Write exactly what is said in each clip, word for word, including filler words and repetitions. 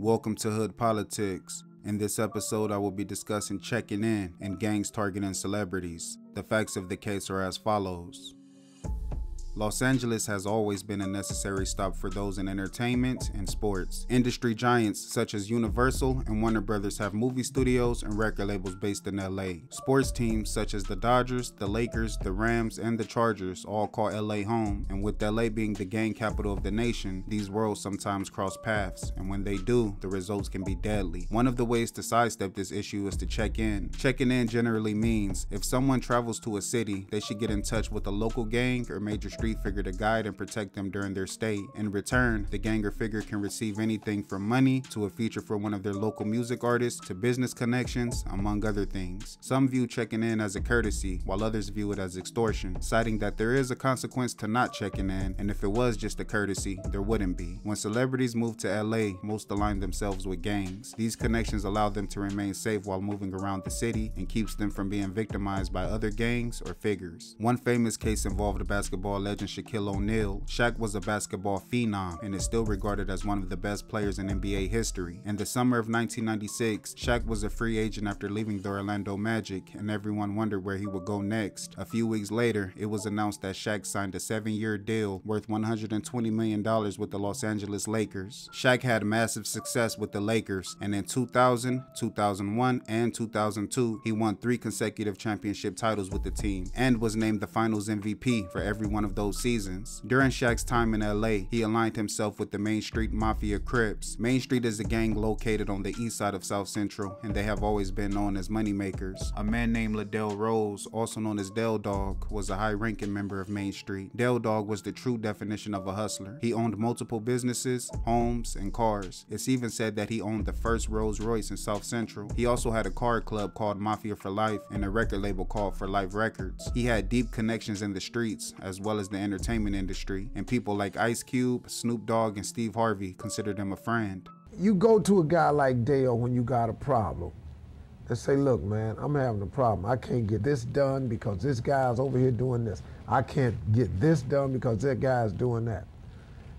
Welcome to Hood Politics. In this episode, I will be discussing checking in and gangs targeting celebrities. The facts of the case are as follows. Los Angeles has always been a necessary stop for those in entertainment and sports. Industry giants such as Universal and Warner Brothers have movie studios and record labels based in L A. Sports teams such as the Dodgers, the Lakers, the Rams, and the Chargers all call L A home, and with L A being the gang capital of the nation, these worlds sometimes cross paths, and when they do, the results can be deadly. One of the ways to sidestep this issue is to check in. Checking in generally means if someone travels to a city, they should get in touch with a local gang or major street figure to guide and protect them during their stay. In return, the gang or figure can receive anything from money to a feature for one of their local music artists to business connections, among other things. Some view checking in as a courtesy, while others view it as extortion, citing that there is a consequence to not checking in, and if it was just a courtesy, there wouldn't be. When celebrities move to L A, most align themselves with gangs. These connections allow them to remain safe while moving around the city and keeps them from being victimized by other gangs or figures. One famous case involved a basketball legend legend Shaquille O'Neal. Shaq was a basketball phenom and is still regarded as one of the best players in N B A history. In the summer of nineteen ninety-six, Shaq was a free agent after leaving the Orlando Magic, and everyone wondered where he would go next. A few weeks later, it was announced that Shaq signed a seven-year deal worth one hundred twenty million dollars with the Los Angeles Lakers. Shaq had massive success with the Lakers, and in two thousand, two thousand one, and two thousand two, he won three consecutive championship titles with the team and was named the Finals M V P for every one of those seasons. During Shaq's time in L A, he aligned himself with the Main Street Mafia Crips. Main Street is a gang located on the east side of South Central, and they have always been known as moneymakers. A man named Ladell Rose, also known as Dell Dog, was a high-ranking member of Main Street. Dell Dog was the true definition of a hustler. He owned multiple businesses, homes, and cars. It's even said that he owned the first Rolls Royce in South Central. He also had a car club called Mafia for Life and a record label called For Life Records. He had deep connections in the streets, as well as the entertainment industry, and people like Ice Cube, Snoop Dogg, and Steve Harvey considered him a friend. You go to a guy like Dale when you got a problem and say, look, man, I'm having a problem. I can't get this done because this guy's over here doing this. I can't get this done because that guy's doing that.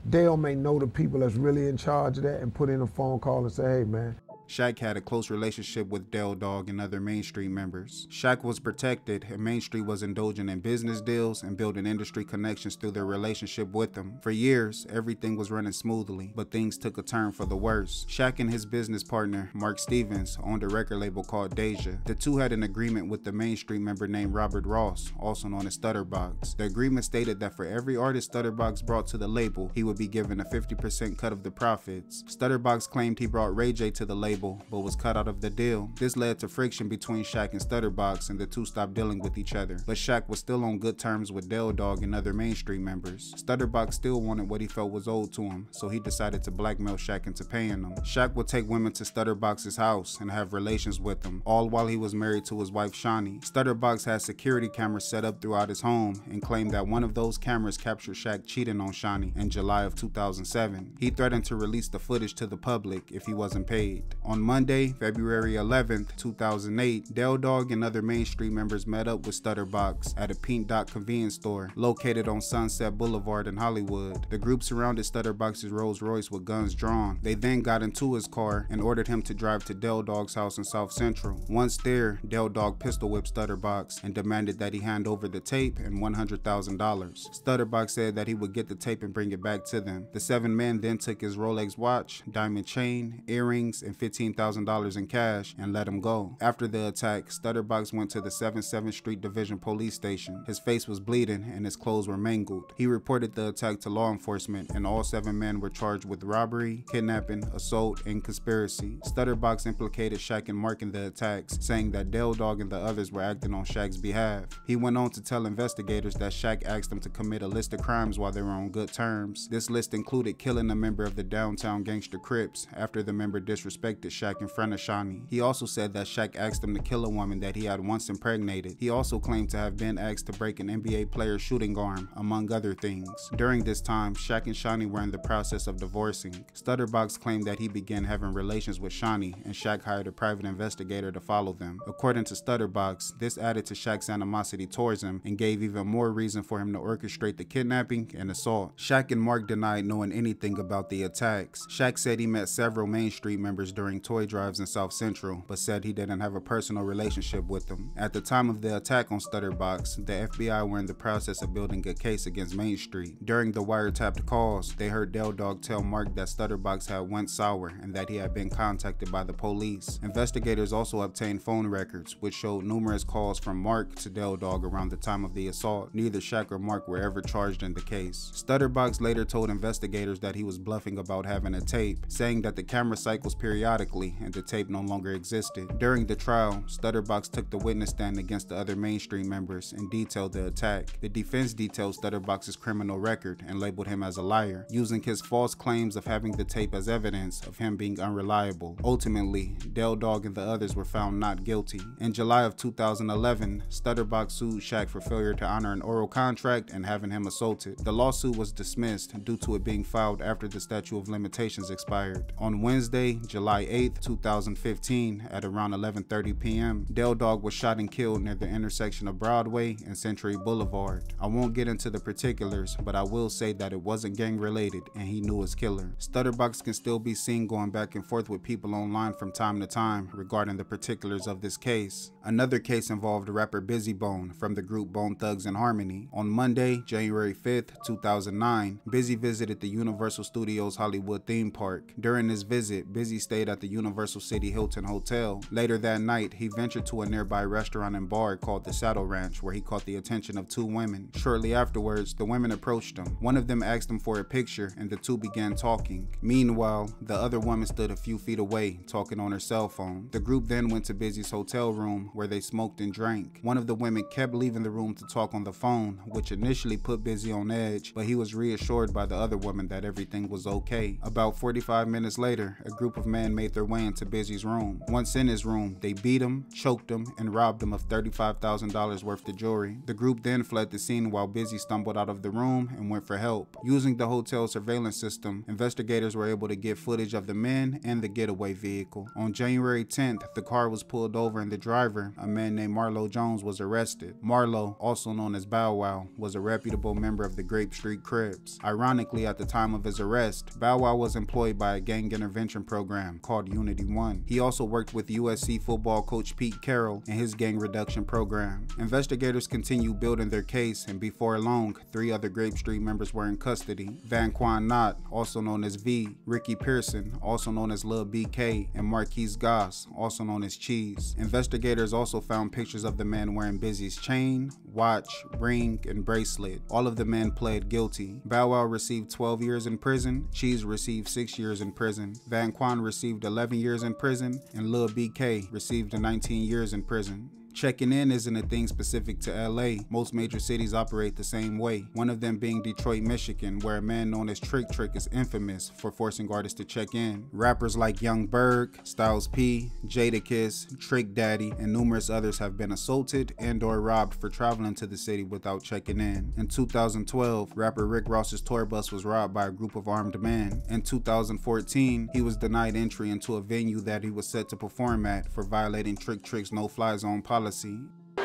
Dale may know the people that's really in charge of that and put in a phone call and say, hey, man. Shaq had a close relationship with Dell Dog and other Main Street members. Shaq was protected, and Main Street was indulging in business deals and building industry connections through their relationship with them. For years, everything was running smoothly, but things took a turn for the worse. Shaq and his business partner, Mark Stevens, owned a record label called Deja. The two had an agreement with the Main Street member named Robert Ross, also known as Stutterbox. The agreement stated that for every artist Stutterbox brought to the label, he would be given a fifty percent cut of the profits. Stutterbox claimed he brought Ray J to the label, but was cut out of the deal. This led to friction between Shaq and Stutterbox, and the two stopped dealing with each other. But Shaq was still on good terms with Dell Dog and other Main Street members. Stutterbox still wanted what he felt was owed to him, so he decided to blackmail Shaq into paying them. Shaq would take women to Stutterbox's house and have relations with them, all while he was married to his wife Shani. Stutterbox had security cameras set up throughout his home and claimed that one of those cameras captured Shaq cheating on Shani in July of two thousand seven. He threatened to release the footage to the public if he wasn't paid. On Monday, February eleventh, two thousand eight, Dell Dog and other Main Street members met up with Stutterbox at a Pink Dot convenience store located on Sunset Boulevard in Hollywood. The group surrounded Stutterbox's Rolls Royce with guns drawn. They then got into his car and ordered him to drive to Dell Dog's house in South Central. Once there, Dell Dog pistol whipped Stutterbox and demanded that he hand over the tape and one hundred thousand dollars. Stutterbox said that he would get the tape and bring it back to them. The seven men then took his Rolex watch, diamond chain, earrings, and fifteen thousand dollars in cash and let him go. After the attack, Stutterbox went to the seventy-seventh Street Division Police Station. His face was bleeding and his clothes were mangled. He reported the attack to law enforcement, and all seven men were charged with robbery, kidnapping, assault, and conspiracy. Stutterbox implicated Shaq and Mark in the attacks, saying that Dell Dog and the others were acting on Shaq's behalf. He went on to tell investigators that Shaq asked them to commit a list of crimes while they were on good terms. This list included killing a member of the Downtown Gangster Crips after the member disrespected rejected Shaq in front of Shani. He also said that Shaq asked him to kill a woman that he had once impregnated. He also claimed to have been asked to break an N B A player's shooting arm, among other things. During this time, Shaq and Shani were in the process of divorcing. Stutterbox claimed that he began having relations with Shani, and Shaq hired a private investigator to follow them. According to Stutterbox, this added to Shaq's animosity towards him and gave even more reason for him to orchestrate the kidnapping and assault. Shaq and Mark denied knowing anything about the attacks. Shaq said he met several Main Street members during toy drives in South Central, but said he didn't have a personal relationship with them. At the time of the attack on Stutterbox, the F B I were in the process of building a case against Main Street. During the wiretapped calls, they heard Dell Dog tell Mark that Stutterbox had went sour and that he had been contacted by the police. Investigators also obtained phone records, which showed numerous calls from Mark to Dell Dog around the time of the assault. Neither Shaq or Mark were ever charged in the case. Stutterbox later told investigators that he was bluffing about having a tape, saying that the camera cycles periodically and the tape no longer existed. During the trial, Stutterbox took the witness stand against the other Main Street members and detailed the attack. The defense detailed Stutterbox's criminal record and labeled him as a liar, using his false claims of having the tape as evidence of him being unreliable. Ultimately, Dell Dog and the others were found not guilty. In July of two thousand eleven, Stutterbox sued Shaq for failure to honor an oral contract and having him assaulted. The lawsuit was dismissed due to it being filed after the statute of limitations expired. On Wednesday, July eighth, two thousand fifteen, at around eleven thirty p m, Dell Dog was shot and killed near the intersection of Broadway and Century Boulevard. I won't get into the particulars, but I will say that it wasn't gang related and he knew his killer. Stutterbox can still be seen going back and forth with people online from time to time regarding the particulars of this case. Another case involved rapper Busy Bone from the group Bone Thugs and Harmony. On Monday, January fifth, two thousand nine, Busy visited the Universal Studios Hollywood theme park. During his visit, Busy stayed at the Universal City Hilton Hotel. Later that night, he ventured to a nearby restaurant and bar called the Shadow Ranch, where he caught the attention of two women. Shortly afterwards, the women approached him. One of them asked him for a picture, and the two began talking. Meanwhile, the other woman stood a few feet away, talking on her cell phone. The group then went to Busy's hotel room, where they smoked and drank. One of the women kept leaving the room to talk on the phone, which initially put Busy on edge, but he was reassured by the other woman that everything was okay. About forty-five minutes later, a group of men made their way into Busy's room. Once in his room, they beat him, choked him, and robbed him of thirty-five thousand dollars worth of jewelry. The group then fled the scene while Busy stumbled out of the room and went for help. Using the hotel surveillance system, investigators were able to get footage of the men and the getaway vehicle. On January tenth, the car was pulled over and the driver, a man named Marlo Jones, was arrested. Marlo, also known as Bow Wow, was a reputable member of the Grape Street Crips. Ironically, at the time of his arrest, Bow Wow was employed by a gang intervention program called Unity One. He also worked with U S C football coach Pete Carroll and his gang reduction program. Investigators continued building their case, and before long, three other Grape Street members were in custody: Vanquan Knott, also known as V, Ricky Pearson, also known as Lil B K, and Marquise Goss, also known as Cheese. Investigators also found pictures of the man wearing Busy's chain, watch, ring, and bracelet. All of the men pled guilty. Bow Wow received twelve years in prison, Cheese received six years in prison, Vanquan received eleven years in prison, and Lil B K received nineteen years in prison. Checking in isn't a thing specific to L A. Most major cities operate the same way, one of them being Detroit, Michigan, where a man known as Trick Trick is infamous for forcing artists to check in. Rappers like Young Berg, Styles P, Jadakiss, Trick Daddy, and numerous others have been assaulted and or robbed for traveling to the city without checking in. In two thousand twelve, rapper Rick Ross's tour bus was robbed by a group of armed men. In two thousand fourteen, he was denied entry into a venue that he was set to perform at for violating Trick Trick's no-fly zone policy. We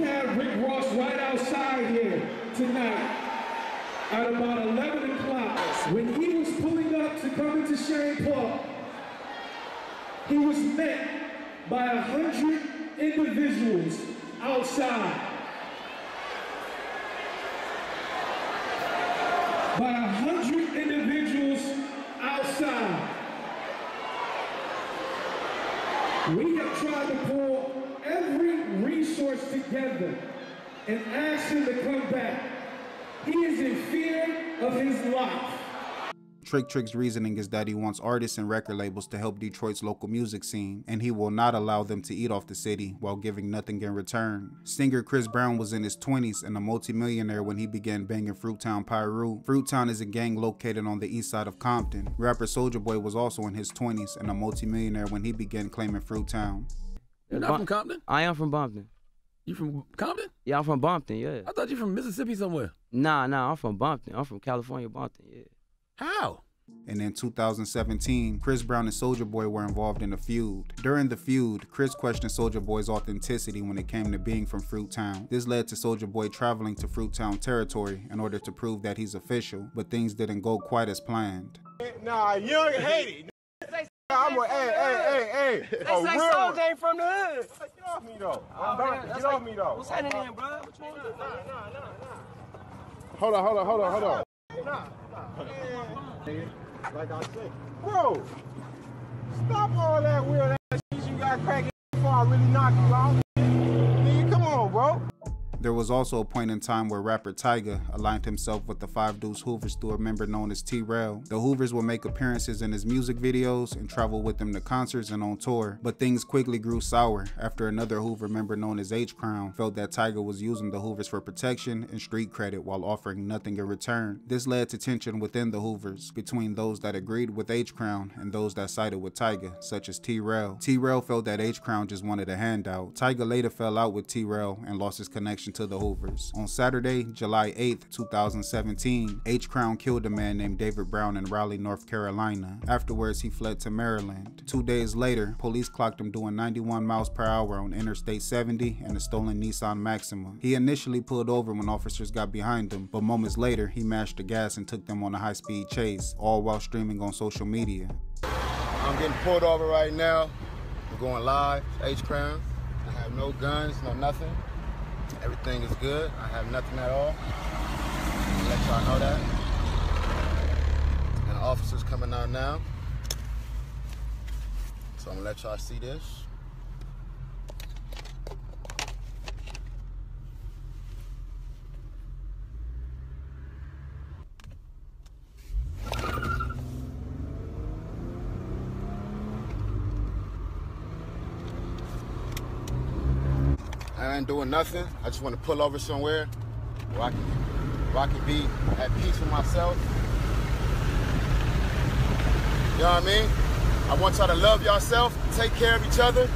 have Rick Ross right outside here tonight at about eleven o'clock. When he was pulling up to come into Shane Park, he was met by a hundred individuals outside. By a hundred individuals outside. We have tried to pull every resource together and ask him to come back. He is in fear of his life. Trick Trick's reasoning is that he wants artists and record labels to help Detroit's local music scene, and he will not allow them to eat off the city while giving nothing in return. Singer Chris Brown was in his twenties and a multimillionaire when he began banging Fruit Town Piru. Fruit Town is a gang located on the east side of Compton. Rapper Soulja Boy was also in his twenties and a multimillionaire when he began claiming Fruit Town. You're not from Compton? I am from Compton. You from Compton? Yeah, I'm from Compton, yeah. I thought you from Mississippi somewhere. Nah, nah, I'm from Compton. I'm from California, Compton, yeah. How? And in two thousand seventeen, Chris Brown and Soulja Boy were involved in a feud. During the feud, Chris questioned Soulja Boy's authenticity when it came to being from Fruit Town. This led to Soulja Boy traveling to Fruit Town territory in order to prove that he's official, but things didn't go quite as planned. Nah, young Haiti. I'm a, hey, hey, hey, hey. They say Soulja ain't from the hood. Get off me, though. Get off me, though. What's happening then, bro? What you want to do? Nah, nah, nah, nah. Hold on, hold on, hold on, hold on. Nah, nah. Man. Like I said, bro, stop all that weird ass shit you got cracking before I really knock you out. Nigga, come on, bro. There was also a point in time where rapper Tyga aligned himself with the Five Deuce Hoovers through a member known as T Rail. The Hoovers would make appearances in his music videos and travel with him to concerts and on tour, but things quickly grew sour after another Hoover member known as H Crown felt that Tyga was using the Hoovers for protection and street credit while offering nothing in return. This led to tension within the Hoovers between those that agreed with H Crown and those that sided with Tyga, such as T Rail. T Rail felt that H Crown just wanted a handout. Tyga later fell out with T Rail and lost his connection to the Hoovers. On Saturday, July eighth, two thousand seventeen, H Crown killed a man named David Brown in Raleigh, North Carolina. Afterwards, he fled to Maryland. Two days later, police clocked him doing ninety-one miles per hour on Interstate seventy in a stolen Nissan Maxima. He initially pulled over when officers got behind him, but moments later, he mashed the gas and took them on a high-speed chase, all while streaming on social media. I'm getting pulled over right now. We're going live, H Crown. I have no guns, no nothing. Everything is good. I have nothing at all. I'll let y'all know that. And the officer's coming out now. So I'm gonna let y'all see this. I ain't doing nothing. I just want to pull over somewhere where I can, where I can be at peace with myself. You know what I mean? I want y'all to love yourself, take care of each other,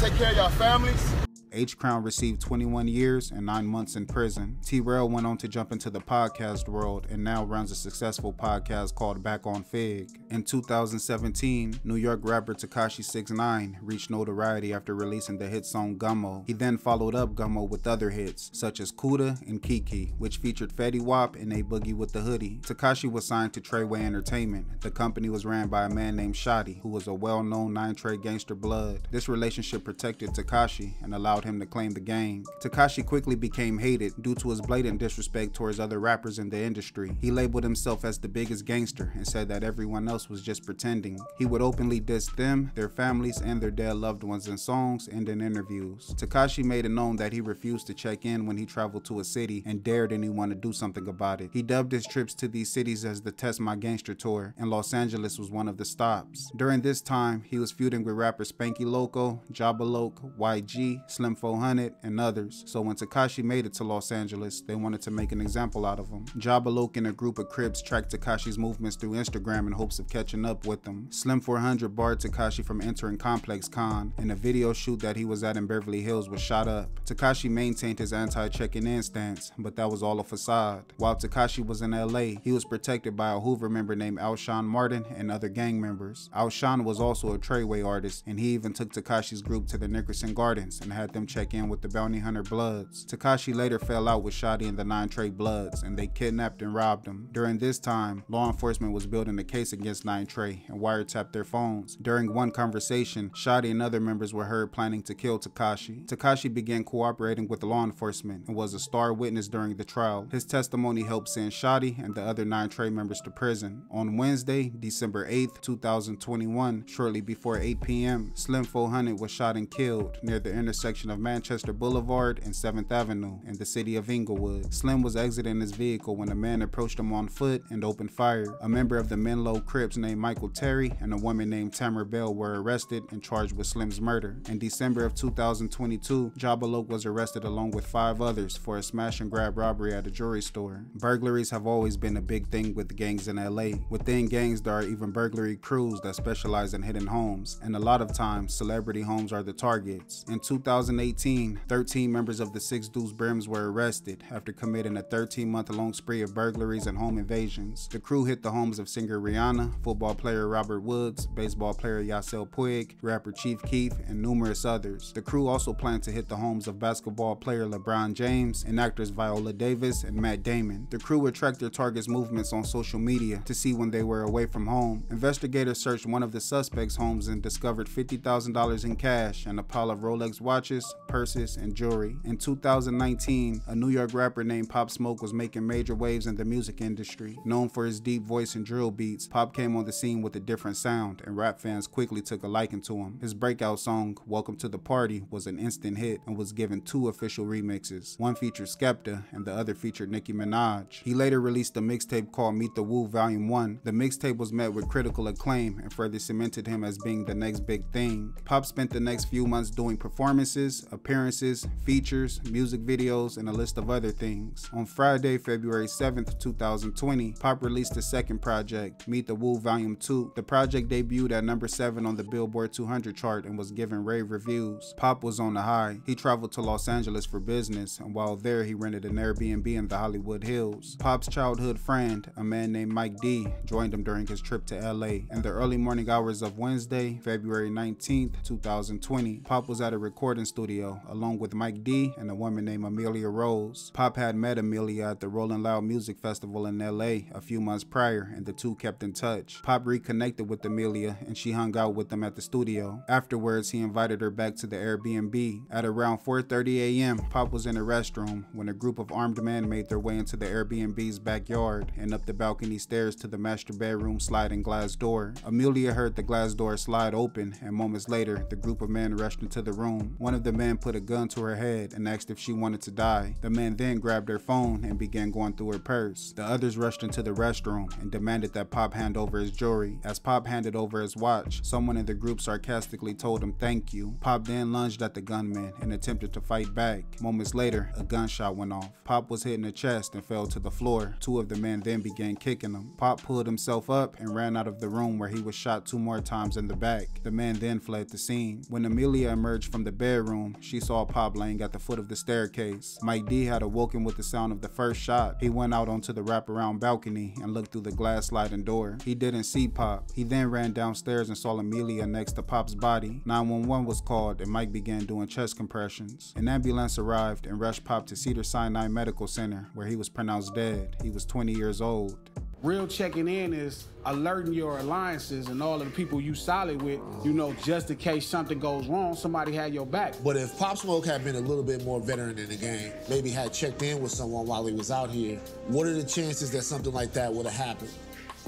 take care of your families. H Crown received twenty-one years and nine months in prison. T Rail went on to jump into the podcast world and now runs a successful podcast called Back on Fig. In two thousand seventeen, New York rapper Tekashi six nine reached notoriety after releasing the hit song Gummo. He then followed up Gummo with other hits such as Kuda and Kiki, which featured Fetty Wap and A Boogie with the Hoodie. Tekashi was signed to Treyway Entertainment. The company was ran by a man named Shotti, who was a well-known Nine Trey Gangster Blood. This relationship protected Tekashi and allowed him to claim the gang. Tekashi quickly became hated due to his blatant disrespect towards other rappers in the industry. He labeled himself as the biggest gangster and said that everyone else was just pretending. He would openly diss them, their families, and their dead loved ones in songs and in interviews. Tekashi made it known that he refused to check in when he traveled to a city and dared anyone to do something about it. He dubbed his trips to these cities as the Test My Gangster Tour, and Los Angeles was one of the stops. During this time, he was feuding with rappers Spanky Loco, Jabaloke, Y G, Slim four hundred, and others, so when Tekashi made it to Los Angeles, they wanted to make an example out of him. Jabaloke and a group of Crips tracked Tekashi's movements through Instagram in hopes of catching up with him. Slim four hundred barred Tekashi from entering Complex Con, and a video shoot that he was at in Beverly Hills was shot up. Tekashi maintained his anti-checking in stance, but that was all a facade. While Tekashi was in L A, he was protected by a Hoover member named Alshon Martin and other gang members. Alshon was also a Treyway artist, and he even took Tekashi's group to the Nickerson Gardens and had them check in with the Bounty Hunter Bloods. Tekashi later fell out with Shotti and the Nine Trey Bloods, and they kidnapped and robbed him. During this time, law enforcement was building a case against Nine Trey and wiretapped their phones. During one conversation, Shotti and other members were heard planning to kill Tekashi. Tekashi began cooperating with law enforcement and was a star witness during the trial. His testimony helped send Shotti and the other Nine Trey members to prison. On Wednesday, December eighth, two thousand twenty-one, shortly before eight p m, Slim four hundred was shot and killed near the intersection intersection of Manchester Boulevard and seventh Avenue in the city of Inglewood. Slim was exiting his vehicle when a man approached him on foot and opened fire. A member of the Menlo Crips named Michael Terry and a woman named Tamara Bell were arrested and charged with Slim's murder. In December of two thousand twenty-two, Jabaloke was arrested along with five others for a smash and grab robbery at a jewelry store. Burglaries have always been a big thing with gangs in L A. Within gangs, there are even burglary crews that specialize in hidden homes, and a lot of times, celebrity homes are the targets. In two thousand eighteen, thirteen members of the Six Deuce Brims were arrested after committing a thirteen month long spree of burglaries and home invasions. The crew hit the homes of singer Rihanna, football player Robert Woods, baseball player Yasiel Puig, rapper Chief Keef, and numerous others. The crew also planned to hit the homes of basketball player LeBron James and actors Viola Davis and Matt Damon. The crew would track their targets' movements on social media to see when they were away from home. Investigators searched one of the suspects' homes and discovered fifty thousand dollars in cash and a pile of Rolex watches, purses, and jewelry. In two thousand nineteen, a New York rapper named Pop Smoke was making major waves in the music industry. Known for his deep voice and drill beats, Pop came on the scene with a different sound, and rap fans quickly took a liking to him. His breakout song, Welcome to the Party, was an instant hit and was given two official remixes. One featured Skepta and the other featured Nicki Minaj. He later released a mixtape called Meet the Woo Volume one. The mixtape was met with critical acclaim and further cemented him as being the next big thing. Pop spent the next few months doing performances, appearances, features, music videos, and a list of other things. On Friday, February seventh, two thousand twenty, Pop released his second project, Meet the Woo Volume two. The project debuted at number seven on the Billboard two hundred chart and was given rave reviews. Pop was on the high. He traveled to Los Angeles for business, and while there, he rented an Airbnb in the Hollywood Hills. Pop's childhood friend, a man named Mike D, joined him during his trip to L A. In the early morning hours of Wednesday, February nineteenth, two thousand twenty, Pop was at a recording studio along with Mike D and a woman named Amelia Rose. Pop had met Amelia at the Rolling Loud Music Festival in L A a few months prior, and the two kept in touch. Pop reconnected with Amelia and she hung out with them at the studio. Afterwards, he invited her back to the Airbnb. At around four thirty a m, Pop was in a restroom when a group of armed men made their way into the Airbnb's backyard and up the balcony stairs to the master bedroom sliding glass door. Amelia heard the glass door slide open, and moments later, the group of men rushed into the room. One of the men put a gun to her head and asked if she wanted to die. The man then grabbed her phone and began going through her purse. The others rushed into the restroom and demanded that Pop hand over his jewelry. As Pop handed over his watch, someone in the group sarcastically told him thank you. Pop then lunged at the gunman and attempted to fight back. Moments later, a gunshot went off. Pop was hit in the chest and fell to the floor. Two of the men then began kicking him. Pop pulled himself up and ran out of the room, where he was shot two more times in the back. The man then fled the scene. When Amelia emerged from the bedroom, she saw Pop laying at the foot of the staircase. Mike D had awoken with the sound of the first shot. He went out onto the wraparound balcony and looked through the glass sliding door. He didn't see Pop. He then ran downstairs and saw Amelia next to Pop's body. nine one one was called and Mike began doing chest compressions. An ambulance arrived and rushed Pop to Cedars-Sinai Medical Center, where he was pronounced dead. He was twenty years old. Real checking in is alerting your alliances and all of the people you solid with, you know, just in case something goes wrong, somebody had your back. But if Pop Smoke had been a little bit more veteran in the game, maybe had checked in with someone while he was out here, what are the chances that something like that would have happened?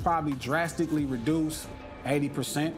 Probably drastically reduced, eighty percent.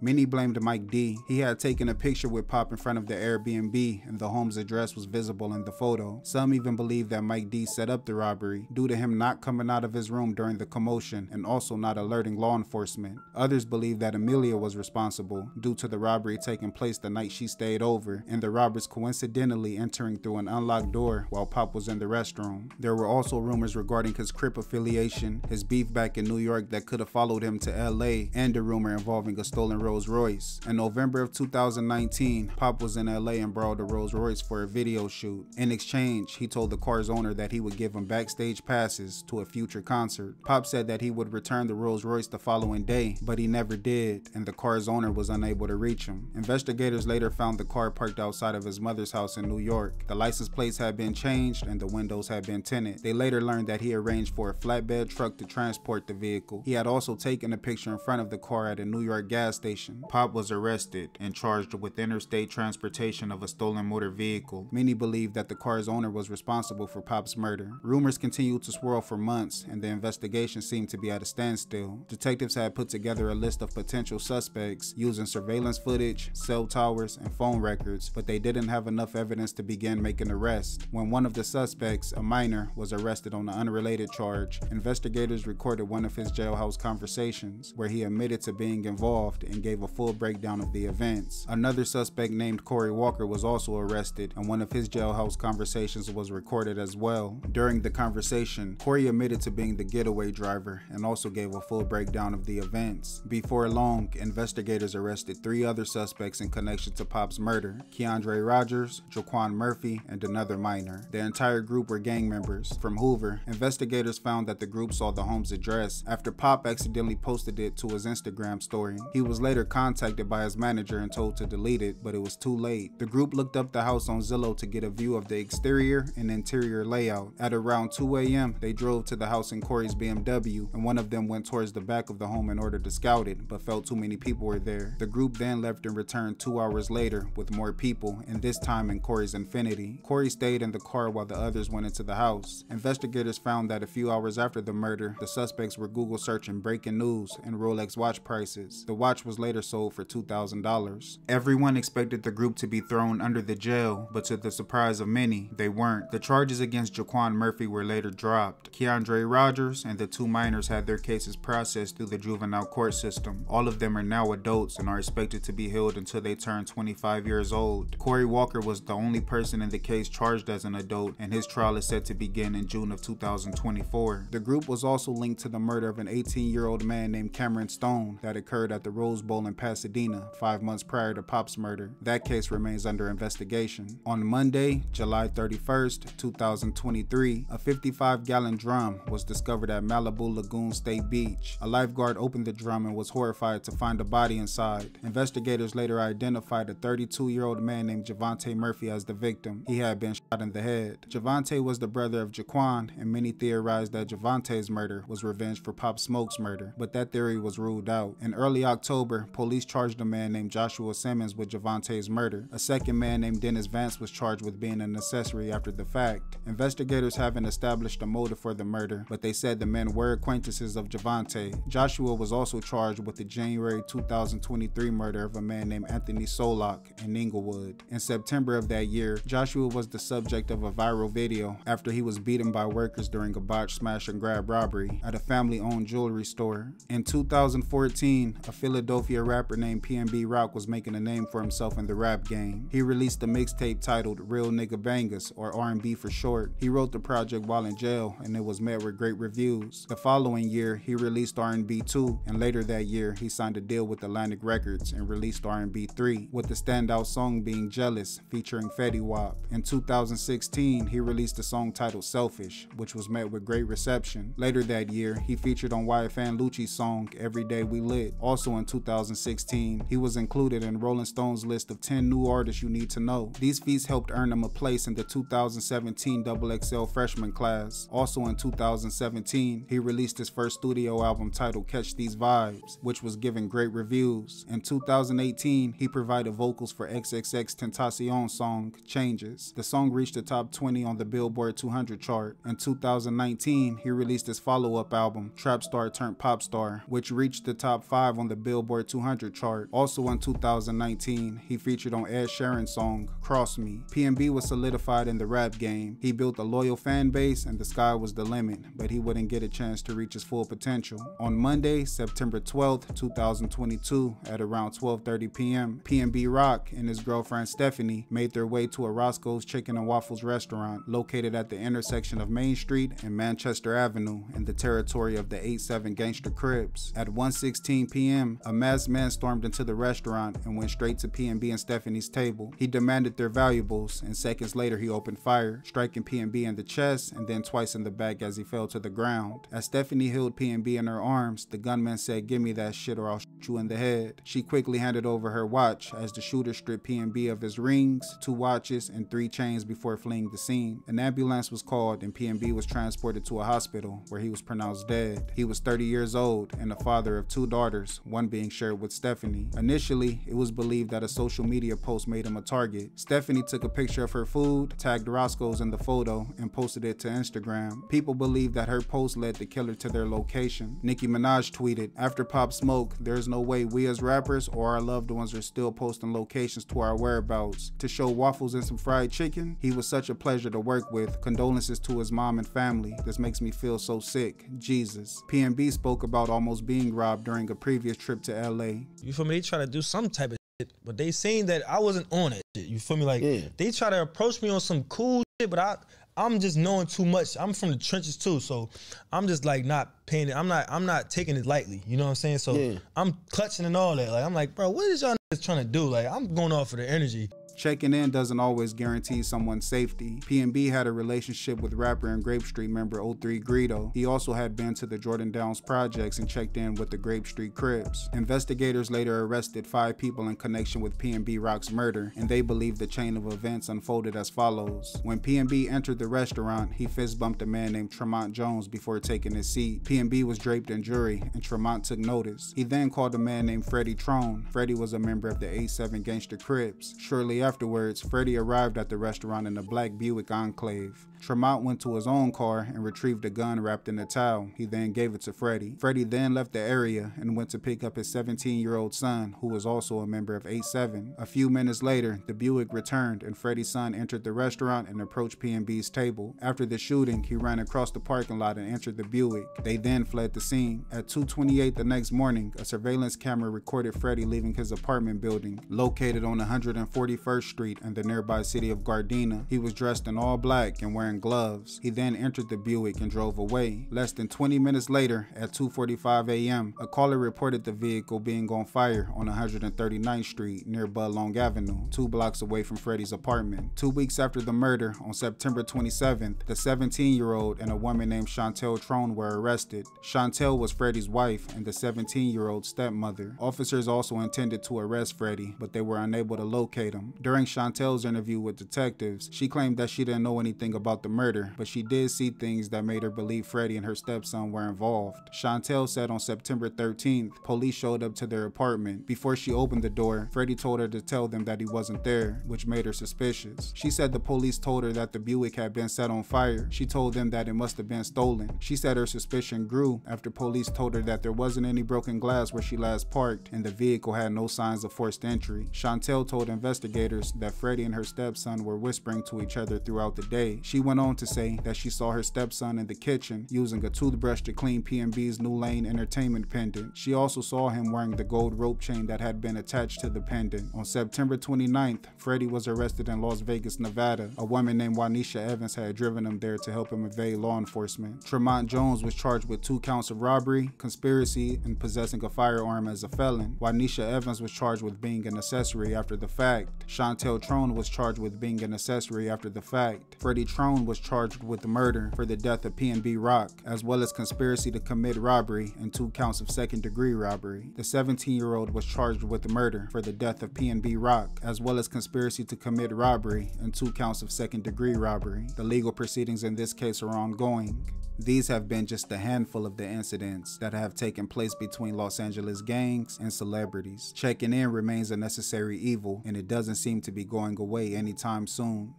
Many blamed Mike D. He had taken a picture with Pop in front of the Airbnb, and the home's address was visible in the photo. Some even believe that Mike D set up the robbery due to him not coming out of his room during the commotion and also not alerting law enforcement. Others believe that Amelia was responsible due to the robbery taking place the night she stayed over and the robbers coincidentally entering through an unlocked door while Pop was in the restroom. There were also rumors regarding his Crip affiliation, his beef back in New York that could have followed him to L A, and a rumor involving a stolen Rolls Rolls Royce. In November of two thousand nineteen, Pop was in L A and borrowed a Rolls Royce for a video shoot. In exchange, he told the car's owner that he would give him backstage passes to a future concert. Pop said that he would return the Rolls Royce the following day, but he never did, and the car's owner was unable to reach him. Investigators later found the car parked outside of his mother's house in New York. The license plates had been changed and the windows had been tinted. They later learned that he arranged for a flatbed truck to transport the vehicle. He had also taken a picture in front of the car at a New York gas station investigation. Pop was arrested and charged with interstate transportation of a stolen motor vehicle. Many believe that the car's owner was responsible for Pop's murder. Rumors continued to swirl for months, and the investigation seemed to be at a standstill. Detectives had put together a list of potential suspects using surveillance footage, cell towers, and phone records, but they didn't have enough evidence to begin making arrests. When one of the suspects, a minor, was arrested on an unrelated charge, investigators recorded one of his jailhouse conversations where he admitted to being involved and gave a full breakdown of the events. Another suspect named Corey Walker was also arrested, and one of his jailhouse conversations was recorded as well. During the conversation, Corey admitted to being the getaway driver and also gave a full breakdown of the events. Before long, investigators arrested three other suspects in connection to Pop's murder: Keandre Rogers, Jaquan Murphy, and another minor. The entire group were gang members from Hoover. Investigators found that the group saw the home's address after Pop accidentally posted it to his Instagram story. He was later contacted by his manager and told to delete it, but it was too late. The group looked up the house on Zillow to get a view of the exterior and interior layout. At around two A M, they drove to the house in Corey's B M W, and one of them went towards the back of the home in order to scout it, but felt too many people were there. The group then left and returned two hours later with more people, and this time in Corey's Infiniti. Corey stayed in the car while the others went into the house. Investigators found that a few hours after the murder, the suspects were Google searching breaking news and Rolex watch prices. The watch was later sold for two thousand dollars. Everyone expected the group to be thrown under the jail, but to the surprise of many, they weren't. The charges against Jaquan Murphy were later dropped. Keandre Rogers and the two minors had their cases processed through the juvenile court system. All of them are now adults and are expected to be held until they turn twenty-five years old. Corey Walker was the only person in the case charged as an adult, and his trial is set to begin in June of two thousand twenty-four. The group was also linked to the murder of an eighteen-year-old man named Cameron Stone that occurred at the Rose Bowl in Pasadena five months prior to Pop's murder. That case remains under investigation. On Monday, July thirty-first, two thousand twenty-three, a fifty-five gallon drum was discovered at Malibu Lagoon State Beach. A lifeguard opened the drum and was horrified to find a body inside. Investigators later identified a thirty-two-year-old man named Javante Murphy as the victim. He had been shot in the head. Javante was the brother of Jaquan, and many theorized that Javante's murder was revenge for Pop Smoke's murder, but that theory was ruled out. In early October, police charged a man named Joshua Simmons with Javante's murder. A second man named Dennis Vance was charged with being an accessory after the fact. Investigators haven't established a motive for the murder, but they said the men were acquaintances of Javante. Joshua was also charged with the January two thousand twenty-three murder of a man named Anthony Solak in Inglewood. In September of that year, Joshua was the subject of a viral video after he was beaten by workers during a botched smash and grab robbery at a family-owned jewelry store. In two thousand fourteen, a Philadelphia rapper named P N B Rock was making a name for himself in the rap game. He released a mixtape titled Real Nigga Bangas, or R and B for short. He wrote the project while in jail, and it was met with great reviews. The following year, he released R and B two, and later that year, he signed a deal with Atlantic Records and released R and B three, with the standout song being Jealous, featuring Fetty Wap. In two thousand sixteen, he released a song titled Selfish, which was met with great reception. Later that year, he featured on Y F N Lucci's song Every Day We Lit. Also in two thousand sixteen, he was included in Rolling Stone's list of ten new artists you need to know. These feats helped earn him a place in the two thousand seventeen double X L freshman class. Also in two thousand seventeen, he released his first studio album titled Catch These Vibes, which was given great reviews. In two thousand eighteen, he provided vocals for X X X Tentacion's song Changes. The song reached the top twenty on the Billboard two hundred chart. In two thousand nineteen, he released his follow-up album Trap Star Turned Pop Star, which reached the top five on the Billboard two hundred chart. Also in two thousand nineteen, he featured on Ed Sheeran's song Cross Me. P N B was solidified in the rap game. He built a loyal fan base, and the sky was the limit, but he wouldn't get a chance to reach his full potential. On Monday, September twelfth, two thousand twenty-two, at around twelve thirty P M, P N B Rock and his girlfriend Stephanie made their way to a Roscoe's Chicken and Waffles restaurant located at the intersection of Main Street and Manchester Avenue in the territory of the eight seven Gangster Crips. At one sixteen P M, a masked man stormed into the restaurant and went straight to P N B and Stephanie's table. He demanded their valuables, and seconds later he opened fire, striking P N B in the chest and then twice in the back as he fell to the ground. As Stephanie held P N B in her arms, the gunman said, "Give me that shit or I'll shoot you in the head." She quickly handed over her watch as the shooter stripped P N B of his rings, two watches, and three chains before fleeing the scene. An ambulance was called and P N B was transported to a hospital where he was pronounced dead. He was thirty years old and a father of two daughters, one being Shaquille shared with Stephanie. Initially, it was believed that a social media post made him a target. Stephanie took a picture of her food, tagged Roscoe's in the photo, and posted it to Instagram. People believed that her post led the killer to their location. Nicki Minaj tweeted, "After Pop Smoke, there's no way we as rappers or our loved ones are still posting locations to our whereabouts. To show waffles and some fried chicken, he was such a pleasure to work with. Condolences to his mom and family. This makes me feel so sick. Jesus." P N B spoke about almost being robbed during a previous trip to L A. You feel me? They trying to do some type of shit, but they saying that I wasn't on it. You feel me? Like, yeah. They try to approach me on some cool shit, but I, I'm just knowing too much. I'm from the trenches too, so I'm just like not paying it. I'm not, I'm not taking it lightly. You know what I'm saying? So yeah. I'm clutching and all that. Like, I'm like, bro, what is y'all niggas trying to do? Like, I'm going off of the energy. Checking in doesn't always guarantee someone's safety. P N B had a relationship with rapper and Grape Street member O three Greedo. He also had been to the Jordan Downs projects and checked in with the Grape Street Crips. Investigators later arrested five people in connection with P N B Rock's murder, and they believe the chain of events unfolded as follows. When P N B entered the restaurant, he fist bumped a man named Tremont Jones before taking his seat. P N B was draped in jewelry, and Tremont took notice. He then called a man named Freddie Trone. Freddie was a member of the A seven Gangster Crips. Shortly afterwards, Freddie arrived at the restaurant in a black Buick Enclave. Tremont went to his own car and retrieved a gun wrapped in a towel. He then gave it to Freddie. Freddie then left the area and went to pick up his seventeen-year-old son, who was also a member of A seven. A few minutes later, the Buick returned and Freddie's son entered the restaurant and approached P N B's table. After the shooting, he ran across the parking lot and entered the Buick. They then fled the scene. At two twenty-eight the next morning, a surveillance camera recorded Freddie leaving his apartment building, located on one forty-first Street in the nearby city of Gardena. He was dressed in all black and wearing gloves. He then entered the Buick and drove away. Less than twenty minutes later, at two forty-five a m, a caller reported the vehicle being on fire on one thirty-ninth Street near Bud Long Avenue, two blocks away from Freddie's apartment. Two weeks after the murder, on September twenty-seventh, the seventeen-year-old and a woman named Chantel Trone were arrested. Chantel was Freddie's wife and the seventeen-year-old's stepmother. Officers also intended to arrest Freddie, but they were unable to locate him. During Chantel's interview with detectives, she claimed that she didn't know anything about the murder, but she did see things that made her believe Freddie and her stepson were involved. Chantel said on September thirteenth, police showed up to their apartment. Before she opened the door, Freddie told her to tell them that he wasn't there, which made her suspicious. She said the police told her that the Buick had been set on fire. She told them that it must have been stolen. She said her suspicion grew after police told her that there wasn't any broken glass where she last parked, and the vehicle had no signs of forced entry. Chantel told investigators that Freddie and her stepson were whispering to each other throughout the day. She went on to say that she saw her stepson in the kitchen using a toothbrush to clean P N B's New Lane Entertainment pendant. She also saw him wearing the gold rope chain that had been attached to the pendant. On September twenty-ninth, Freddie was arrested in Las Vegas, Nevada. A woman named Juanisha Evans had driven him there to help him evade law enforcement. Tremont Jones was charged with two counts of robbery, conspiracy, and possessing a firearm as a felon. Juanisha Evans was charged with being an accessory after the fact. Chantel Trone was charged with being an accessory after the fact. Freddie Trone was charged with murder for the death of P N B Rock, as well as conspiracy to commit robbery and two counts of second-degree robbery. The seventeen-year-old was charged with murder for the death of P N B Rock, as well as conspiracy to commit robbery and two counts of second-degree robbery. The legal proceedings in this case are ongoing. These have been just a handful of the incidents that have taken place between Los Angeles gangs and celebrities. Checking in remains a necessary evil, and it doesn't seem to be going away anytime soon.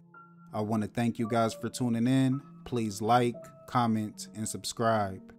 I want to thank you guys for tuning in. Please like, comment, and subscribe.